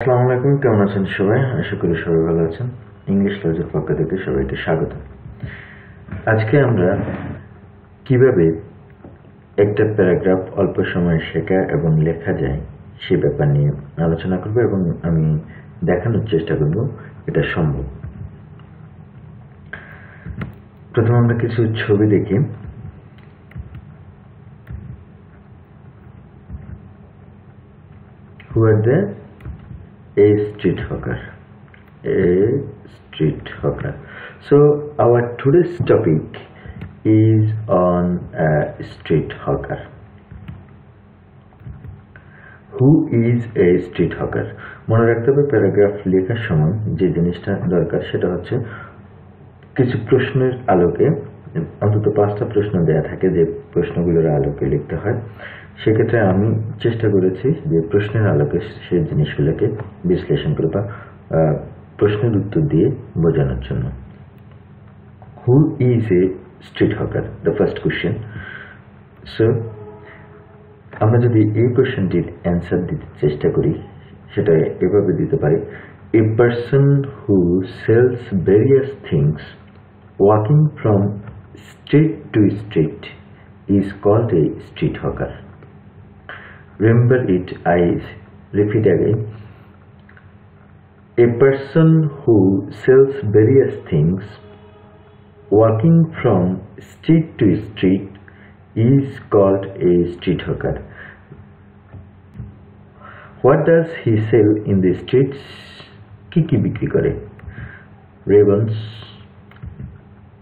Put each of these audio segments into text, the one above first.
আসসালামু আলাইকুম, কেমন আছেন সবাই? আশা করি সবাই ভালো আছেন। ইংলিশ লজের পক্ষ থেকে সবাইকে স্বাগত। আজকে আমরা কিভাবে একটা প্যারাগ্রাফ অল্প সময়ে শেখা এবং লেখা যায় সে ব্যাপার নিয়ে আলোচনা করব এবং আমি দেখানোর চেষ্টা করব এটা সম্ভব। প্রথমে আমরা কিছু ছবি দেখি। Who are the a street hawker, so our today's topic is on a street hawker. Who is a street hawker? মনে রাখতে হবে প্যারাগ্রাফ লেখার সময় যে জিনিসটা দরকার সেটা হচ্ছে কিছু প্রশ্নের আলোকে, অন্তত 5টা প্রশ্ন দেয়া থাকে যে প্রশ্নগুলোর আলোকে লিখতে হয়। সেক্ষেত্রে আমি চেষ্টা করেছি যে প্রশ্নের আলোকে সেই জিনিসগুলোকে বিশ্লেষণ করে বা প্রশ্নের উত্তর দিয়ে বোঝানোর জন্য। Who is a street hawker, the first question. So আমরা যদি এই কোশ্চেনটির অ্যান্সার দিতে চেষ্টা করি, সেটা এভাবে দিতে পারি: a person who sells various things walking from street to street is called a street hawker. Remember it, I repeat again. A person who sells various things walking from street to street is called a street hawker. What does he sell in the streets? Ki ki bikri kore? Ribbons,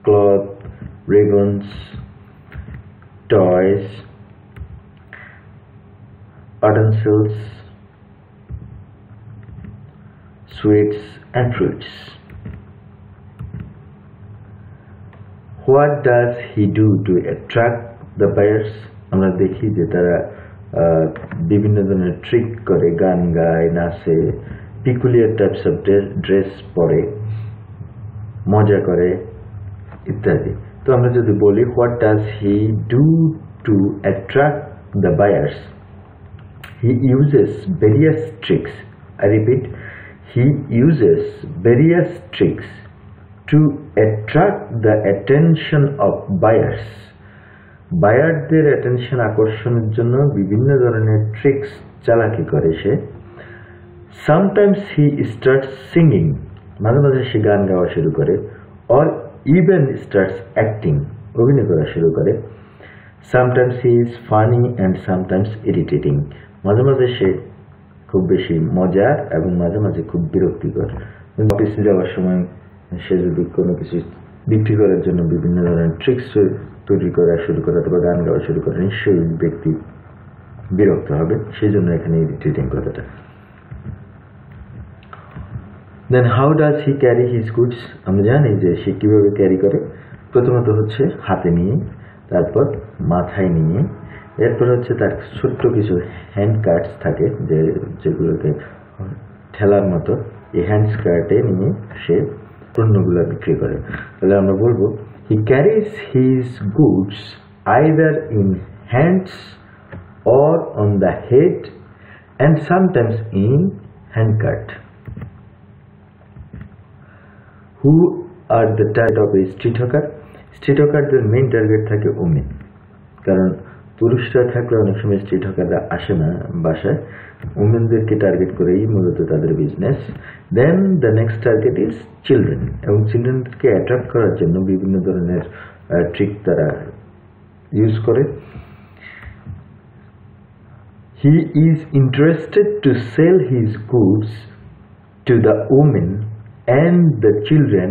cloth, ribbons, toys, utensils, sweets and fruits. What does he do to attract the buyers? আমরা দেখি যে তারা বিভিন্ন ধরনের trick করে, গান গায়, নাচে, পিকুলিয়ার টাইপস অফ ড্রেস পরে, মজা করে ইত্যাদি। তো আমরা যদি বলি what does he do to attract the buyers, he uses various tricks. I repeat, he uses various tricks to attract the attention of buyers. Buyerদের attention আকর্ষণের জন্য বিভিন্ন ধরনের ট্রিক্স চালাকি করে সে। Sometimes he starts singing, মাঝে মাঝে সে গান গাওয়া শুরু করে, or even starts acting, অভিনয় করা শুরু করে। Sometimes he is funny and sometimes irritating. মাঝে মাঝে সে খুব বেশি মজার এবং মাঝে মাঝে খুব বিরক্তিকর। অফিসে যাওয়ার সময় সে যদি কোনো কিছু বিক্রি করার জন্য বিভিন্ন ধরনের ট্রিক্স তৈরি করা শুরু করে অথবা গান গাওয়া শুরু করে, সেই ব্যক্তি বিরক্ত হবে। সেই জন্য এখানে ইরিটেটিং কথাটা। Then how does he carry his goods? আমরা জানি যে সে কীভাবে ক্যারি করে। প্রথমত হচ্ছে হাতে নিয়ে, তারপর মাথায় নিয়ে, এরপর হচ্ছে তার ছোট্ট কিছু হ্যান্ড কার্টস থাকে যেগুলোকে ঠেলার মতো, এই হ্যান্ড কার্টে নিয়ে সে পণ্যগুলো বিক্রি করে। তাহলে আমরা বলবো he carries his goods either in hands or on the head and sometimes in hand cart. Who are the target of a street hawker? Street হকারদের মেইন টার্গেট থাকে ওমেন, কারণ পুরুষরা থাকলে অনেক সময় স্ট্রিট হকাররা আসে না বাসায়, ওমেনদেরকে টার্গেট করেই মূলত তাদের business. Then the next target is children, এবং চিলড্রেনকে অ্যাট্রাক্ট করার জন্য বিভিন্ন ধরনের ট্রিক তারা ইউজ করে। He is interested to sell his goods to the women and the children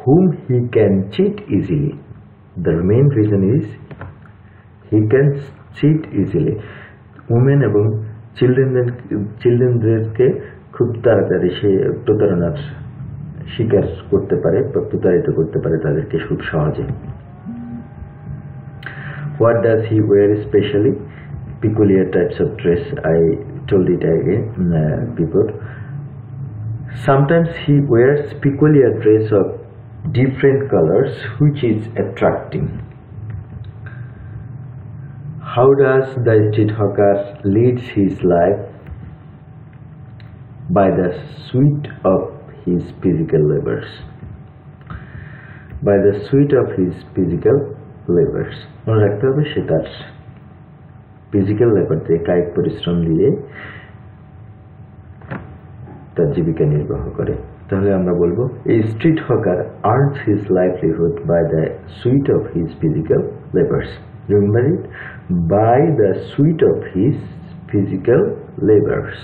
whom he can cheat easily. The main reason is he can cheat easily. women এবং চিলড্রেনদেরকে খুব তাড়াতাড়ি সে প্রতারণার শিকার করতে পারে বা প্রতারিত করতে পারে তাদেরকে খুব সহজে। what does he wear specially? peculiar types of dress, I told it again before. sometimes he wears peculiar dress of different colors which is attracting. How does the street hawker lead his life? by the sweat of his physical labors. By the sweat of his physical labors. মনে রাখতে হবে সে তার physical labor দিয়ে কায়িক পরিশ্রম দিয়ে তার জীবিকা নির্বাহ করে। তাহলে আমরা বলবো এই street hawker earns his livelihood by the sweat of his physical labors. Remember it, by the sweat of his physical labors.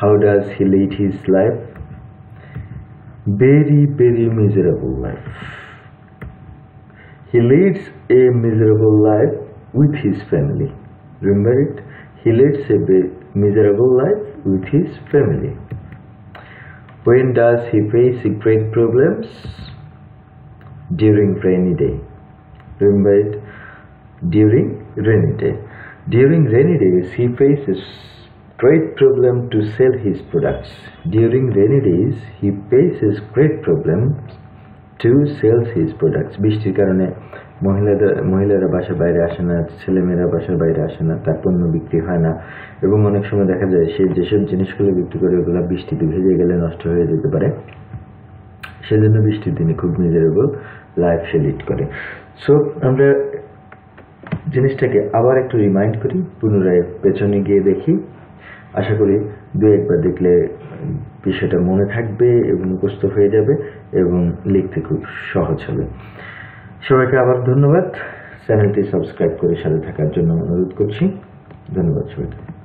How does he lead his life? Very miserable life. He leads a miserable life with his family. Remember it, he leads a miserable life with his family. When does he face great problems? During rainy day. Remember it, during rainy day. During rainy days he faces great problem to sell his products. During rainy days he faces great problem to sell his products. বৃষ্টির কারণে মহিলারা বাসার বাইরে আসে না, ছেলেমেয়েরা বাসার বাইরে আসে না, তার পণ্য বিক্রি হয় না এবং অনেক সময় দেখা যায় সে যেসব জিনিসগুলো বিক্রি করে ওগুলো বৃষ্টিতে ভেজে গেলে নষ্ট হয়ে যেতে পারে, সেজন্য বৃষ্টির দিনে খুব মিজারেবল লাইফ সে লিড করে। সো আমরা জিনিসটাকে আবার একটু রিমাইন্ড করি, পুনরায় পেছনে গিয়ে দেখি, আশা করি দু একবার দেখলে বিষয়টা মনে থাকবে এবং মুখস্থ হয়ে যাবে এবং লিখতে খুব সহজ হবে। সবাইকে আবার ধন্যবাদ, চ্যানেলটি সাবস্ক্রাইব করে সাথে থাকার জন্য অনুরোধ করছি। ধন্যবাদ সবাইকে।